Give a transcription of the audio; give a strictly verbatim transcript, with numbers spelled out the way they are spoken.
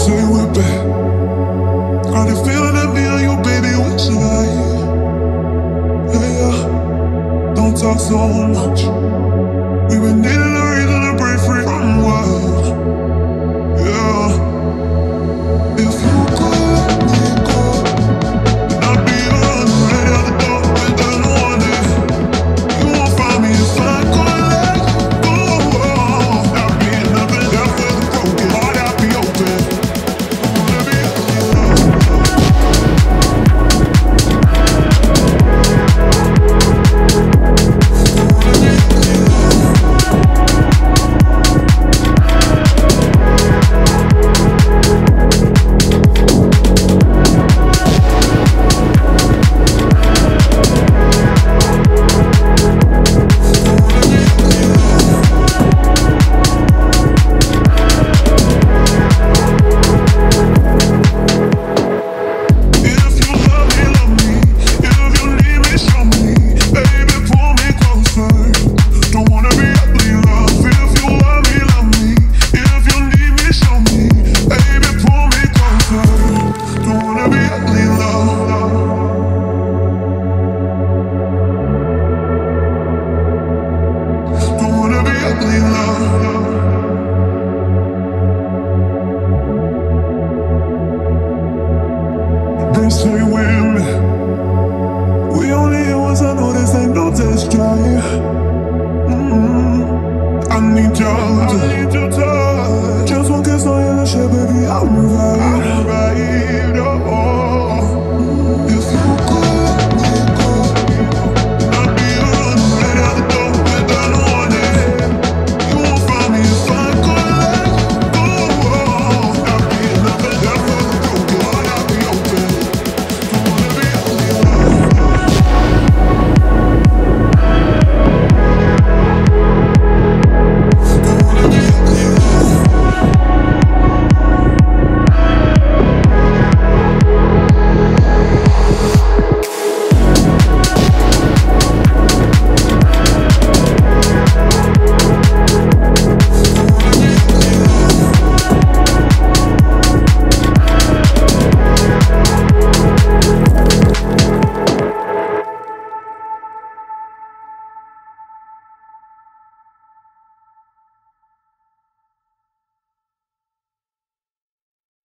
so you went back. Got a feeling that me and you, baby, what should I? Yeah, yeah. Don't talk so much. We've been needing a reason to break free from the world. Yeah. If you could I need your touch. Just one kiss on your lips, baby, I'll revive.